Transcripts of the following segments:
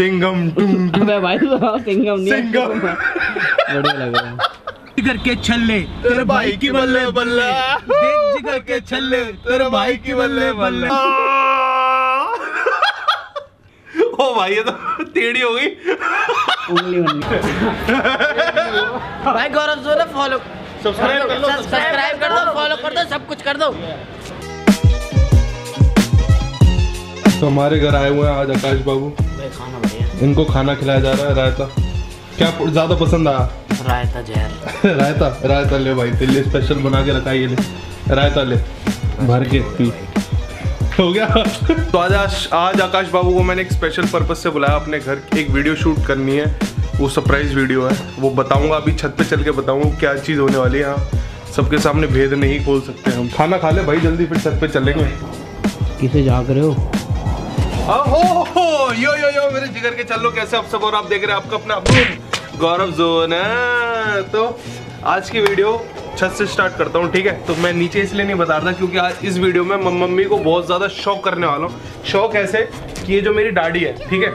सिंगम भाई सिंगम नहीं सिंगम बढ़िया लग रहा है। जिगर के छल्ले तेरे भाई की बल्ले बल्ले, देख जिगर के छल्ले तेरे भाई की बल्ले बल्ले। ओ भाई ये तो टेढ़ी हो गई उंगली भाई। गौरव ज़ोन फॉलो सब्सक्राइब कर दो, फॉलो कर दो, सब कुछ कर दो। तो हमारे घर आए हुए हैं आज आकाश बाबू, खाना बढ़िया, इनको खाना खिलाया जा रहा है। रायता क्या ज्यादा पसंद आया? रायता जहर रायता रायता ले भाई, तेरे लिए स्पेशल बना के रखा है, ये ले रायता ले भर के पी। हो गया। तो आज आकाश बाबू को मैंने एक स्पेशल पर्पस से बुलाया अपने घर, एक वीडियो शूट करनी है, वो सरप्राइज वीडियो है, वो बताऊंगा अभी छत पे चल के बताऊंगा क्या चीज़ होने वाली है। यहाँ सबके सामने भेद नहीं खोल सकते हम। खाना खा ले भाई जल्दी, फिर छत पे चलेंगे। किसे जाग रहे हो? यो यो यो मेरे जिगर के चलो, कैसे आप सब? और आप देख रहे हैं आपका अपना गौरव ज़ोन। तो आज की वीडियो छत से स्टार्ट करता हूँ, ठीक है? तो मैं नीचे इसलिए नहीं बता रहा क्योंकि आज इस वीडियो में मम्मी को बहुत ज़्यादा शौक करने वाला हूँ। शौक ऐसे कि ये जो मेरी दाढ़ी है, ठीक है,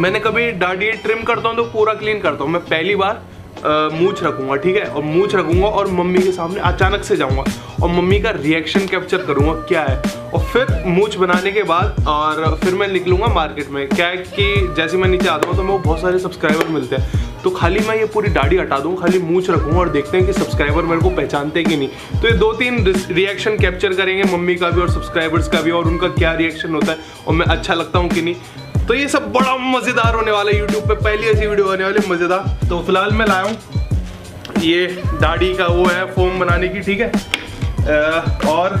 मैंने कभी दाढ़ी ट्रिम करता हूँ तो पूरा क्लीन करता हूँ, मैं पहली बार मूछ रखूँगा, ठीक है, और मूछ रखूँगा और मम्मी के सामने अचानक से जाऊँगा और मम्मी का रिएक्शन कैप्चर करूँगा क्या है। और फिर मूछ बनाने के बाद और फिर मैं निकलूँगा मार्केट में। क्या है कि जैसे मैं नीचे आता हूँ तो मेरे बहुत सारे सब्सक्राइबर मिलते हैं, तो खाली मैं ये पूरी दाढ़ी हटा दूँ, खाली मूछ रखूँगा और देखते हैं कि सब्सक्राइबर मेरे को पहचानते कि नहीं। तो ये 2-3 रिएक्शन कैप्चर करेंगे, मम्मी का भी और सब्सक्राइबर्स का भी, और उनका क्या रिएक्शन होता है और मैं अच्छा लगता हूँ कि नहीं। तो ये सब बड़ा मज़ेदार होने वाला है, यूट्यूब पे पहली ऐसी वीडियो होने वाली मज़ेदार। तो फिलहाल मैं लाया हूँ ये दाढ़ी का वो है फोम बनाने की, ठीक है, और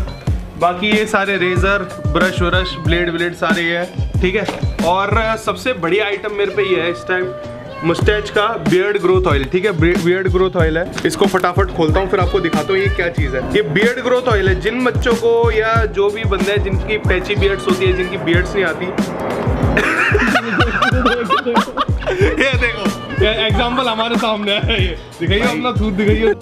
बाकी ये सारे रेज़र ब्रश व्रश ब्लेड व्लेड सारे ये है, ठीक है। और सबसे बढ़िया आइटम मेरे पे ये है इस टाइम, मुस्टैच का बियर्ड ग्रोथ ऑयल, ठीक है, बियर्ड ग्रोथ ऑयल है। इसको फटाफट खोलता हूँ फिर आपको दिखाता हूँ ये क्या चीज़ है। ये बियर्ड ग्रोथ ऑयल है। जिन बच्चों को या जो भी बंदे हैं जिनकी पैची बियर्ड्स होती है, जिनकी बियर्ड्स नहीं आती ये देखो एग्जाम्पल हमारे सामने है, ये दिखाइए अपना थूत दिखाइए।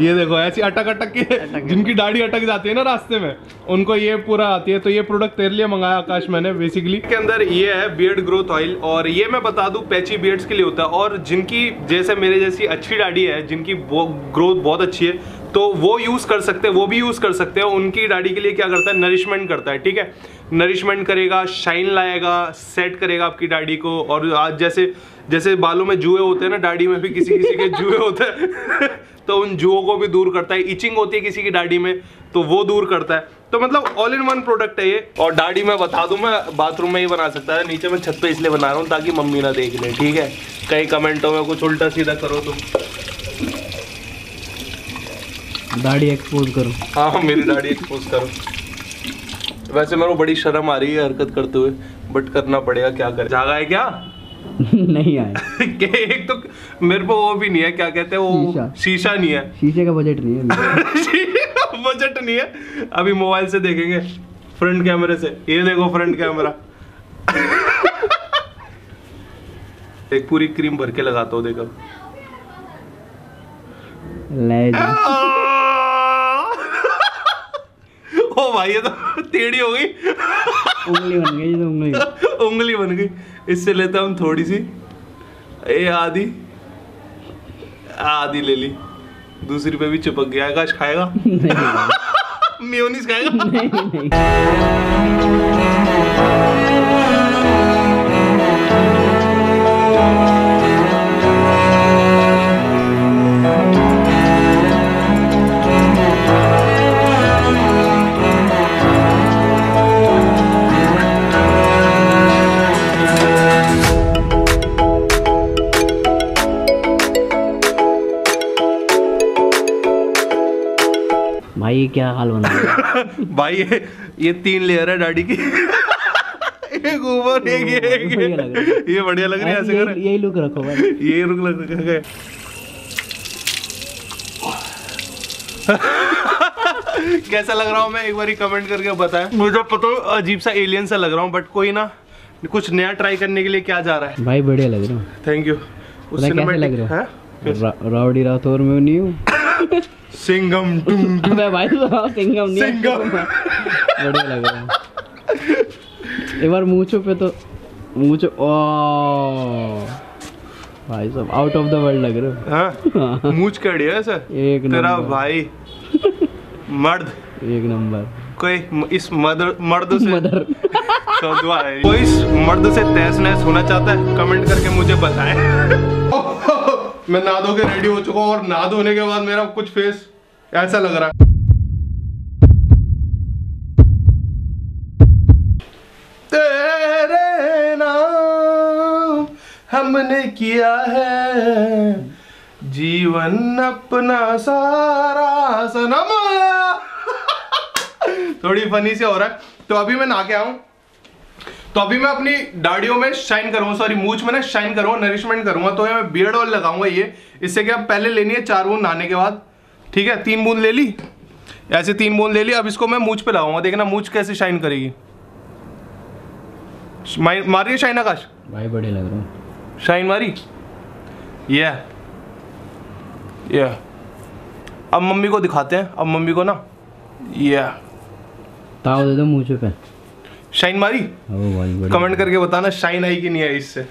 ये देखो ऐसी अटक अटक के जिनकी दाढ़ी अटक जाती है ना रास्ते में, उनको ये पूरा आती है। तो ये प्रोडक्ट तेरे लिए मंगाया आकाश मैंने। बेसिकली के अंदर ये है बियर्ड ग्रोथ ऑयल, और ये मैं बता दूं पैची बियर्ड्स के लिए होता है। और जिनकी जैसे मेरे जैसी अच्छी दाढ़ी है, जिनकी ग्रोथ बहुत अच्छी है, तो वो यूज़ कर सकते हैं, वो भी यूज़ कर सकते हैं। उनकी दाढ़ी के लिए क्या करता है, नरिशमेंट करता है, ठीक है, नरिशमेंट करेगा, शाइन लाएगा, सेट करेगा आपकी दाढ़ी को। और आज जैसे जैसे बालों में जुए होते हैं ना, दाढ़ी में भी किसी किसी के जुए होते हैं तो उन जुओं को भी दूर करता है। इचिंग होती है किसी की दाढ़ी में तो वो दूर करता है। तो मतलब ऑल इन वन प्रोडक्ट है ये। और दाढ़ी मैं बता दूं मैं बाथरूम में ही बना सकता है, नीचे मैं छत पे इसलिए बना रहा हूँ ताकि मम्मी ना देख ले, ठीक है, कहीं कमेंटों में कुछ उल्टा सीधा करो तो दाढ़ी एक्सपोज करो। हाँ मेरी दाढ़ी एक्सपोज करो। वैसे मेरे को बड़ी शर्म आ रही है हरकत करते हुए, बट करना पड़ेगा, क्या करें। जागा है क्या? नहीं आया एक तो मेरे पे वो भी नहीं है, क्या कहते हैं वो, शीशा नहीं है, शीशे का बजट नहीं है बजट नहीं है। अभी मोबाइल से देखेंगे, फ्रंट कैमरे से। ये देखो फ्रंट कैमरा एक पूरी क्रीम भर के लगाता हूँ, देखो ओ भाई ये तो टेढ़ी हो गई उंगली बन गई, तो उंगली बन गई। इससे लेता हम थोड़ी सी, ये आधी आधी ले ली, दूसरी पे भी चिपक गया। आकाश खाएगा मेयोनीज खाएगा नहीं। भाई क्या हाल बना भाई ये 3 लेयर है दाढ़ी की एक ऊपर एक ये बढ़िया लग रहा है, ऐसे कर यही लुक रखो भाई, यही लुक लग रहा है। कैसा लग रहा हूँ मैं, एक बार कमेंट करके बताएं। मुझे पता अजीब सा एलियन सा लग रहा हूँ, बट कोई ना, कुछ नया ट्राई करने के लिए क्या जा रहा है भाई। बढ़िया लग रहा हूँ, थैंक यू। राउडी राठौर में नहीं हूँ सिंगम भाई सिंगम नहीं सिंगम बढ़िया लग रहा है। एक बार मूंछों पे तो मूंछ भाई सब आउट ऑफ द वर्ल्ड लग रहे हो। मूंछ कड़ी है सर एक तेरा भाई मर्द एक नंबर। कोई इस मर्द से कोई इस मर्द से तहस नहस होना चाहता है कमेंट करके मुझे बताए। मैं नहा धो के रेडी हो चुका हूँ और नहा धोने के बाद मेरा कुछ फेस ऐसा लग रहा है। तेरे नाम हमने किया है जीवन अपना सारा सनम। थोड़ी फनी से हो रहा है। तो अभी मैं नहा के आऊँ तो अभी मैं अपनी दाढ़ियों में शाइन करूंगा, सॉरी मूछ में ना शाइन करूंगा, नरिशमेंट करूंगा। तो ये मैं बियर्ड ऑयल लगाऊंगा। ये इससे क्या पहले लेनी है 4 बूंद नहाने के बाद, ठीक है। 3 बूंद ले ली, ऐसे 3 बूंद ले ली। अब इसको मैं मूछ पे लगाऊंगा, देखना मूछ कैसे शाइन करेगी। मारिए शाइन आकाश भाई, बढ़िया लग रहा हूँ। शाइन मारी ये अब मम्मी को दिखाते हैं। अब मम्मी को ना ये ताव दे दो मूछ पे। शाइन मारी, कमेंट करके बताना शाइन आई कि नहीं आई इससे।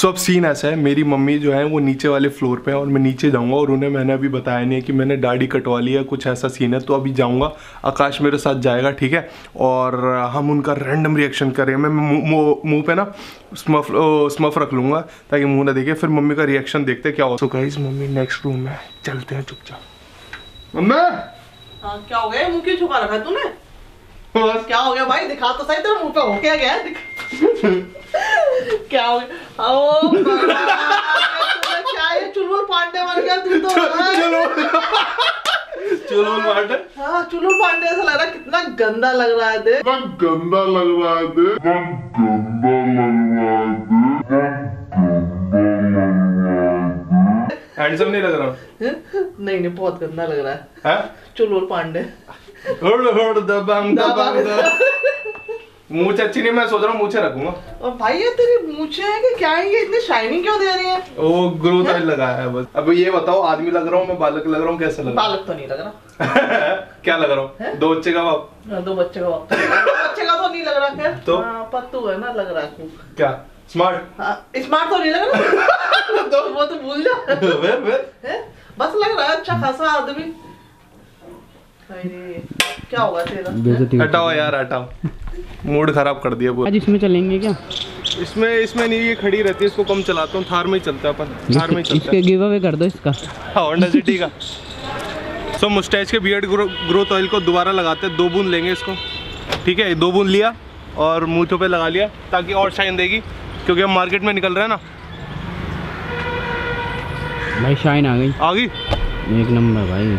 सब सीन ऐसा है, मेरी मम्मी जो है वो नीचे वाले फ्लोर पे है और मैं नीचे जाऊंगा और उन्हें मैंने अभी बताया नहीं है कि मैंने दाढ़ी कटवा ली है, कुछ ऐसा सीन है। तो अभी जाऊंगा, आकाश मेरे साथ जाएगा, ठीक है। और हम उनका रैंडम रिएक्शन करें। मैं मुंह पे ना स्मफ रख लूँगा ताकि मुँह ना देखे, फिर मम्मी का रिएक्शन देखते क्या हो। तो गाइस मम्मी नेक्स्ट रूम में चलते हैं चुपचाप। मम्मी क्या हो गया, मुँह क्यों छुपा रखा तूने? क्या हो गया भाई, दिखा तो सही तेरे मुंह पे हो क्या गया? क्या हो गया? ओ क्या ये चुलबुल पांडे बन गया तू तो। चुलबुल पांडे, हाँ चुलबुल पांडे। ऐसा लग रहा, कितना गंदा लग रहा है दे। गंदा लग रहा है दे, गंदा लग रहा है दे। हैंडसम नहीं लग रहा? नहीं नहीं, बहुत गंदा लग रहा है चुलबुल पांडे। मूछ अच्छी नहीं, मैं सोच रहा हूँ मूछे रखूंगा। और भाई ये तेरी मूछे हैं कि क्या है, ये इतनी शाइनिंग क्यों दे रही है? वो ग्रोथ ऑयल लगाया है बस। अब ये बताओ, आदमी लग रहा हूँ मैं, बालक लग रहा हूँ? कैसा लग रहा? बालक तो नहीं लग रहा। क्या लग रहा हूँ? दो बच्चे का बाप। दो बच्चे का बाप। बच्चे का तो नहीं लग रहा है तो पत्तू है ना लग रहा है। क्या स्मार्ट? स्मार्ट तो नहीं लग रहा, तो वो तो भूल जा। बस लग रहा है अच्छा खासा आदमी। क्या होगा तेरा? हटाओ यार हटाओ, मूड खराब कर दिया। आज इसमें चलेंगे क्या? इसमें नहीं, ये खड़ी रहती है, इसको कम चलाता हूँ। थार में ही चलता है अपन, थार में ही चलता है। गिव अवे कर दो इसका, होंडा सिटी का। सो मुस्टैच के बियर्ड ग्रोथ ऑयल को दोबारा लगाते हैं। 2 बूंद लेंगे इसको, ठीक है। 2 बूंद लिया और मूँछों पे लगा लिया ताकि और शाइन देगी, क्योंकि हम मार्केट में निकल रहे हैं ना। भाई शाइन आ गई, आ गई एक नंबर भाई।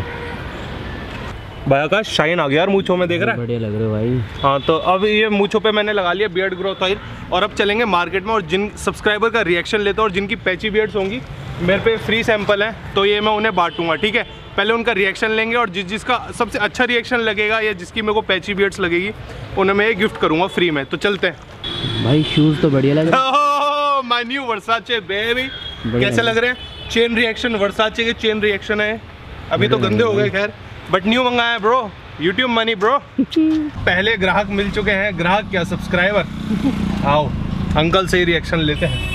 भाई का शाइन आ गया यार मूंछों में, देख रहा है? बढ़िया लग रहा है भाई। हाँ तो अब ये मूंछों पे मैंने लगा लिया बियर्ड ग्रोथ ऑयल और अब चलेंगे मार्केट में। और जिन सब्सक्राइबर का रिएक्शन लेता हूँ और जिनकी पैची बियर्ड्स होंगी, मेरे पे फ्री सैंपल है तो ये मैं उन्हें बांटूंगा, ठीक है। पहले उनका रिएक्शन लेंगे और जिसका सबसे अच्छा रिएक्शन लगेगा या जिसकी मेरे को पैची बियर्ड्स लगेगी उन्हें मैं ये गिफ्ट करूँगा फ्री में। तो चलते हैं भाई। शूज़ तो बढ़िया लग रहा है, माय न्यू वर्साचे बेबी। कैसे लग रहे हैं? चेन रिएक्शन, वर्साचे के चेन रिएक्शन है। अभी तो गंदे हो गए खैर, बट न्यू मंगाया है ब्रो, यूट्यूब मनी ब्रो। पहले ग्राहक मिल चुके हैं, ग्राहक क्या सब्सक्राइबर। आओ अंकल से ही रिएक्शन लेते हैं।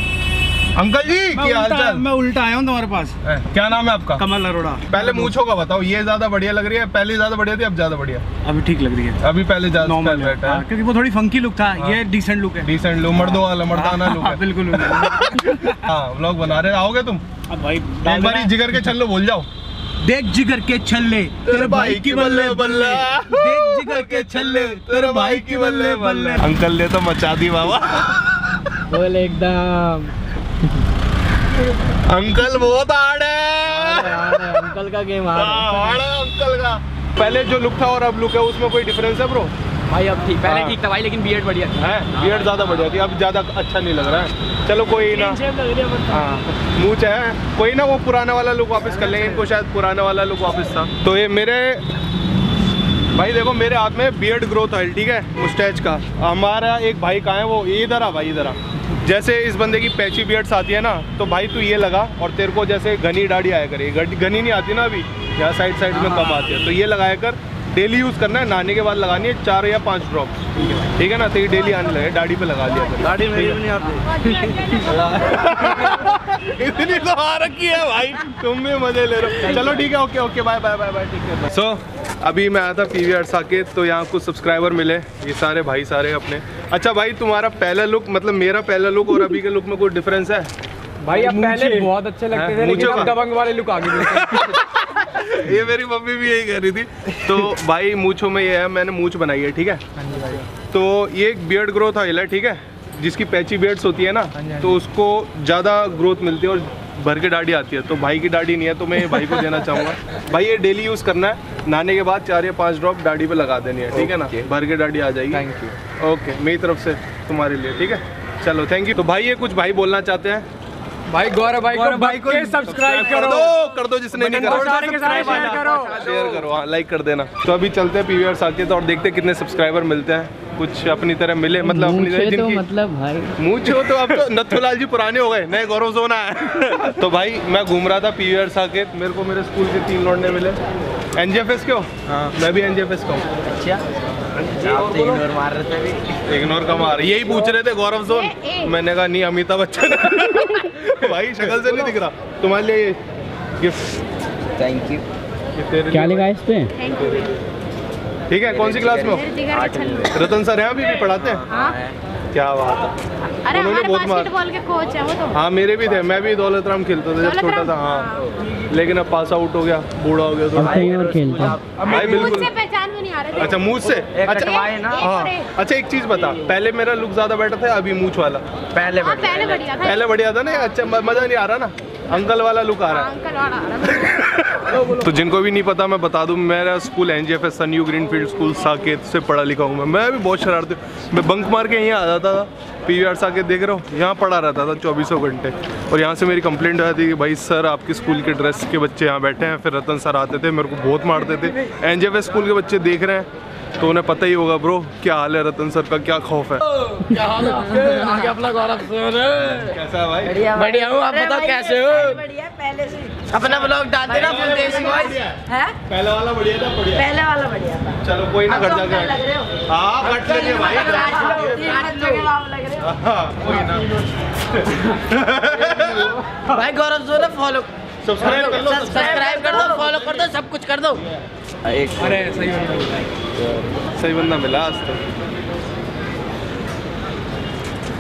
अंकल जी क्या हालचाल? मैं उल्टा आया हूँ तुम्हारे पास। क्या नाम है आपका? कमल अरोड़ा। पहले मूंछों का बताओ, ये ज्यादा बढ़िया लग रही है? पहले ज्यादा बढ़िया थी, अब ज्यादा बढ़िया? अभी ठीक लग रही है, अभी पहले ज्यादा नॉर्मल है क्योंकि वो थोड़ी फंकी लुक था, ये डिसेंट लुक है। डिसेंट लुक, मर्दों वाला, मर्दाना लुक है बिल्कुल। हाँ व्लॉग बना रहे, आओगे तुम? भाई एक बार जिगर के चलो, बोल जाओ। देख जिगर के छल्ले तेरे भाई की बल्ले बल्ले, देख जिगर के छल्ले तेरे भाई की बल्ले बल्ले। अंकल ने तो मचा दी बाबा, बोल एकदम। अंकल बहुत हार्ड है, अंकल का गेम हार्ड है। अंकल का पहले जो लुक था और अब लुक है उसमें कोई डिफरेंस है ब्रो? भाई अब ठीक, पहले ठीक था भाई, लेकिन बियर्ड बढ़िया थी। है बियर्ड ज्यादा बढ़िया थी, अब ज्यादा अच्छा नहीं लग रहा है। चलो कोई ना, मूंछ है, कोई ना, वो पुराना वाला लुक वापस कर लेंगे। इनको शायद पुराना वाला लुक वापस था। तो ये मेरे भाई देखो, मेरे हाथ में बियर्ड ग्रोथ ऑयल, ठीक है, मुस्टैच का। हमारा एक भाई कहाँ है, वो इधर आ भाई, इधर आ। जैसे इस बंदे की पैची बियर्ड्स आती है ना, तो भाई तू ये लगा और तेरे को जैसे घनी दाढ़ी आया करेगी। घनी नहीं आती ना अभी, यहाँ साइड साइड में कम आते हैं, तो ये लगाया कर डेली यूज़ करना है, नहाने के बाद लगानी है 4 या 5 ड्रॉप्स, ठीक है ना। तो ये डेली आने लगे, दाढ़ी पे लगा लिया कर। दाढ़ी मेरी भी नहीं आती इतनी तो आ रखी है भाई, तुम भी मजे ले रहे हो। चलो ठीक है, okay okay, bye bye bye bye, ठीक है। सो अभी मैं आया था PVR साकेत, तो यहाँ कुछ सब्सक्राइबर मिले, ये सारे भाई सारे अपने। अच्छा भाई, तुम्हारा पहला लुक, मतलब मेरा पहला लुक और अभी के लुक में कोई डिफरेंस है भाई? आप पहले बहुत अच्छे लगते थे, लेकिन अब दबंग वाले लुक आ गए ये मेरी मम्मी भी यही कह रही थी। तो भाई मूछों में ये है, मैंने मूछ बनाई है, ठीक है। तो ये एक बियर्ड ग्रोथ ऑयल है, ठीक है, जिसकी पैची बियर्ड्स होती है ना, तो उसको ज़्यादा ग्रोथ मिलती है और भर के दाढ़ी आती है। तो भाई की दाढ़ी नहीं है, तो मैं भाई को देना चाहूँगा। भाई ये डेली यूज़ करना है, नहाने के बाद 4 या 5 ड्रॉप दाढ़ी पे लगा देनी है, ठीक है ना, भर के दाढ़ी आ जाएगी। थैंक यू, ओके, मेरी तरफ से तुम्हारे लिए, ठीक है, चलो थैंक यू। तो भाई ये कुछ भाई बोलना चाहते हैं? भाई गौरव भाई को सब्सक्राइब कर दो जिसने नहीं करा, शेयर करो, लाइक कर देना। तो अभी चलते हैं PVR साकेत और देखते हैं कितने सब्सक्राइबर मिलते हैं, कुछ अपनी तरह मिले, मतलब अपनी तरह जिनकी मतलब भाई मूंछों। तो अब तो नथुलाल जी पुराने हो गए, नए गौरव जोन आया। तो भाई मैं घूम रहा था PVR साकेत, मेरे को मेरे स्कूल के 3 लौंडे मिले, NGFS के हो? हाँ, मैं भी NGFS का हूँ। अच्छा, आप तो इग्नोर मार रहे थे, इग्नोर का मार, यही पूछ रहे थे गौरव जोन, मैंने कहा नहीं अमिताभ बच्चन भाई शक्ल से नहीं दिख रहा। तुम्हारे लिए ये गिफ्ट, थैंक यू। क्या लिखा है इस पे? ठीक है, कौन सी क्लास में हो? रतन सर यहाँ भी पढ़ाते हैं, क्या बात है, उन्होंने बहुत बास्केटबॉल के कोच है वो तो। हाँ मेरे भी थे, मैं भी दौलतराम खेलता था जब छोटा था, हाँ, लेकिन अब पास आउट हो गया, बूढ़ा हो गया तो भाई बिल्कुल पहचान में नहीं आ रहे थे। अच्छा मूछ से, अच्छा एक चीज बता, पहले मेरा लुक ज्यादा बेटर था, अभी मूछ वाला पहले बढ़िया था ना? अच्छा मजा नहीं आ रहा ना, अंकल वाला लुक आ रहा है। तो जिनको भी नहीं पता मैं बता दूं, मेरा स्कूल NGFS था, न्यू ग्रीनफील्ड स्कूल साकेत से पढ़ा लिखा हूँ मैं भी बहुत शरारती हूँ, मैं बंक मार के यहीं आ जाता था, PVR साकेत देख रहा हूँ, यहाँ पढ़ा रहता था 2400 घंटे। और यहाँ से मेरी कंप्लेंट आती थी कि भाई सर आपके स्कूल के ड्रेस के बच्चे यहाँ बैठे हैं, फिर रतन सर आते थे, मेरे को बहुत मारते थे। NGFS स्कूल के बच्चे देख रहे हैं तो उन्हें पता ही होगा ब्रो क्या हाल है, रतन सर का क्या खौफ है। क्या हाल है आगे अपना गौरव सर, कैसा भाई? बढ़िया हूँ, आप बताओ कैसे हो? बढ़िया, पहले से अपना ब्लॉग डालते ना फुल देसी वॉइस है, पहला वाला बढ़िया था, बढ़िया। चलो कोई ना, घर जाके हां कट लगे भाई, कोई ना भाई गौरव सर फॉलो सब्सक्राइब कर दो, फॉलो कर दो, सब कुछ कर दो। अरे सही बंदा मिला आज तो।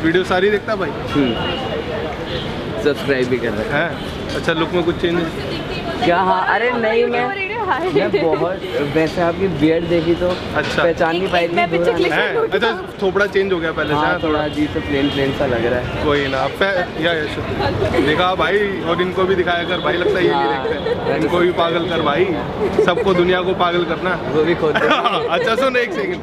वीडियो सारी देखता भाई, सब्सक्राइब भी कर रहा है। अच्छा लुक में कुछ चेंज है क्या? हाँ, अरे नहीं मैं बहुत, वैसे आपकी बियर्ड देखी तो अच्छा पहचान नहीं पाई थी। अच्छा थोड़ा चेंज हो गया पहले से, थोड़ा जी से प्लेन सा लग रहा है। कोई ना, या देखा भाई, और इनको भी दिखाया कर भाई, लगता है ये नहीं देखते, इनको भी पागल कर भाई, सबको दुनिया को पागल करना, वो भी खोते। अच्छा सुन एक सेकंड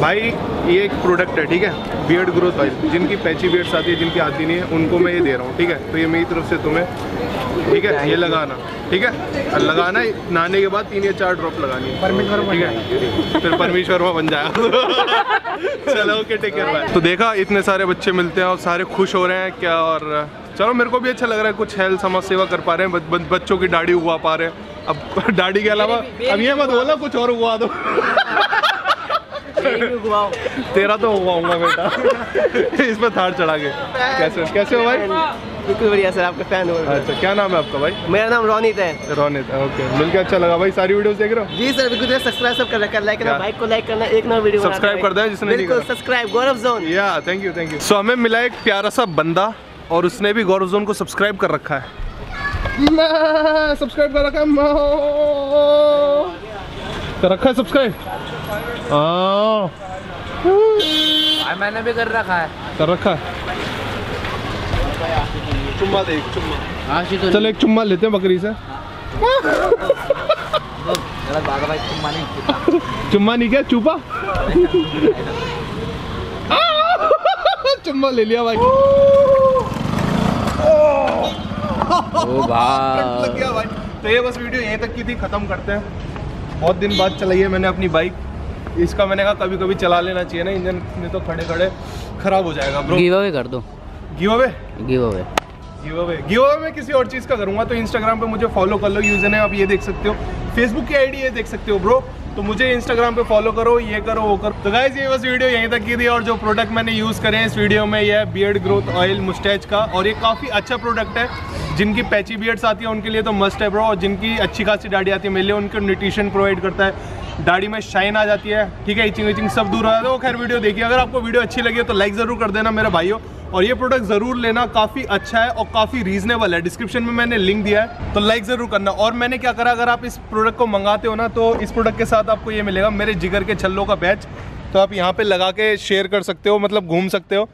भाई, ये एक प्रोडक्ट है, ठीक है, बियर्ड ग्रोथ ऑयल, जिनकी पैची बियर्ड्स आती है, जिनकी आती नहीं है, उनको मैं ये दे रहा हूँ, ठीक है। तो ये मेरी तरफ से तुम्हें, ठीक है, ये लगाना, ठीक है, लगाना है, नहाने के बाद 3 या 4 ड्रॉप लगानी है, ठीक है, फिर परमेश्वर वर्मा बन जाएगा। चलो ओके, टेक केयर भाई। तो देखा इतने सारे बच्चे मिलते हैं और सारे खुश हो रहे हैं क्या, और चलो मेरे को भी अच्छा लग रहा है, कुछ हेल्थ समाज सेवा कर पा रहे हैं, बच्चों की दाढ़ी उगवा पा रहे हैं। अब दाढ़ी के अलावा अब ये मत बोला कुछ और उगवा दो, तेरा तो हुआ बेटा इसमें थार चढ़ा के। कैसे हो भाई? बिल्कुल बढ़िया सर, आपका फैन हो। अच्छा क्या नाम है आपका भाई? मेरा नाम रोनित है। रोनित, ओके, मिलकर अच्छा लगा भाई। सारी वीडियोस देख रहे हो? जी सर बिल्कुल, सब्सक्राइब सब कर रखा है, लाइक करना, बाइक को लाइक करना, एक नया वीडियो सब्सक्राइब कर देना जिसने बिल्कुल सब्सक्राइब गौरव जोन। या thank you thank you. So हमें मिला एक प्यारा सा बंदा और उसने भी गौरव जोन को सब्सक्राइब कर रखा है, सब्सक्राइब भाई, मैंने भी कर रखा है। चुम्मा दे, चुम्मा। चलो एक चुम्मा लेते हैं बकरी से। भाई चुम्मा नहीं क्या चुपा चुम्मा ले लिया भाई। ओ भाई, तो ये बस वीडियो यहीं तक की थी, खत्म करते हैं। बहुत दिन बाद चलाई है मैंने अपनी बाइक, इसका मैंने कहा कभी कभी चला लेना चाहिए ना, इंजन में तो खड़े खड़े खराब हो जाएगा ब्रो। गिव अवे कर दो। गिव अवे में किसी और चीज़ का करूँगा, तो इंस्टाग्राम पे मुझे फॉलो कर लो, यूजर है आप ये देख सकते हो, फेसबुक की आईडी है, देख सकते हो ब्रो। तो मुझे इंस्टाग्राम पे फॉलो करो, ये करो वो करो। तो गाइस ये बस वीडियो यहीं तक की थी। और जो प्रोडक्ट मैंने यूज़ करे हैं इस वीडियो में, यह है बियर्ड ग्रोथ ऑयल मुस्टैच का, और ये काफ़ी अच्छा प्रोडक्ट है। जिनकी पैची बियर्ड्स आती है उनके लिए तो मस्ट है ब्रो, और जिनकी अच्छी खासी दाढ़ी आती है मेरे लिए उनको न्यूट्रिशन प्रोवाइड करता है, दाढ़ी में शाइन आ जाती है, ठीक है, इचिंग विचिंग सब दूर हो जाता है। वो खैर वीडियो देखिए, अगर आपको वीडियो अच्छी लगी तो लाइक ज़रूर कर देना मेरे भाइयों, और ये प्रोडक्ट ज़रूर लेना, काफ़ी अच्छा है और काफ़ी रीजनेबल है। डिस्क्रिप्शन में मैंने लिंक दिया है, तो लाइक ज़रूर करना। और मैंने क्या करा, अगर आप इस प्रोडक्ट को मंगाते हो ना तो इस प्रोडक्ट के साथ आपको ये मिलेगा मेरे जिगर के छल्लों का बैच, तो आप यहाँ पे लगा के शेयर कर सकते हो, मतलब घूम सकते हो,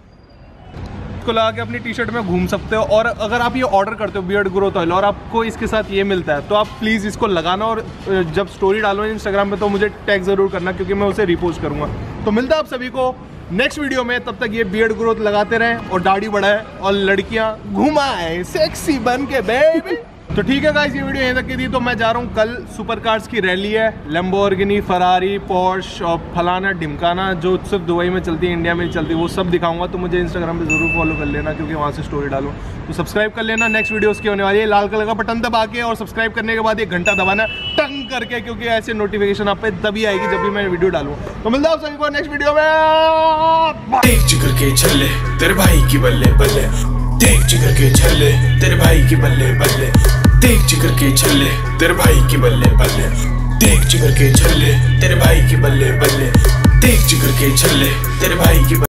इसको लगा के अपनी टी शर्ट में घूम सकते हो। और अगर आप ये ऑर्डर करते हो बियर्ड ग्रोथ ऑयल और आपको इसके साथ ये मिलता है, तो आप प्लीज़ इसको लगाना, और जब स्टोरी डालो इंस्टाग्राम पर तो मुझे टैग ज़रूर करना, क्योंकि मैं उसे रिपोस्ट करूँगा। तो मिलता है आप सभी को नेक्स्ट वीडियो में, तब तक ये बियर्ड ग्रोथ लगाते रहें और दाढ़ी बढ़ाए और लड़कियाँ घुमाएं सेक्सी बन के बेबी। तो ठीक है गाइस, ये वीडियो यहीं तक की थी। तो मैं जा रहा हूँ, कल सुपर कार्स की रैली है, लैम्बोर्गिनी, फरारी, पोर्श और फलाना ढिमकाना जो सिर्फ दुबई में चलती है, इंडिया में चलती है, वो सब दिखाऊंगा। तो मुझे इंस्टाग्राम पर जरूर फॉलो कर लेना, क्योंकि वहाँ से स्टोरी डालूँ। तो सब्सक्राइब कर लेना, नेक्स्ट वीडियो उसकी होने वाली है। लाल कलर का बटन दबा के और सब्सक्राइब करने के बाद एक घंटा दबाना टंग करके, क्योंकि ऐसे नोटिफिकेशन आप पे तभी आएगी जब भी मैं वीडियो डालूँ। तो मिलता है आप सभी को नेक्स्ट वीडियो में। देख जिगर के छल्ले तेरे भाई की बल्ले बल्ले, देख जिगर के छल्ले तेरे भाई की बल्ले बल्ले, देख जिगर के छल्ले तेरे भाई की बल्ले बल्ले, देख जिगर के छल्ले तेरे भाई की बल्ले बल्ले, देख जिगर के छल्ले तेरे भाई की।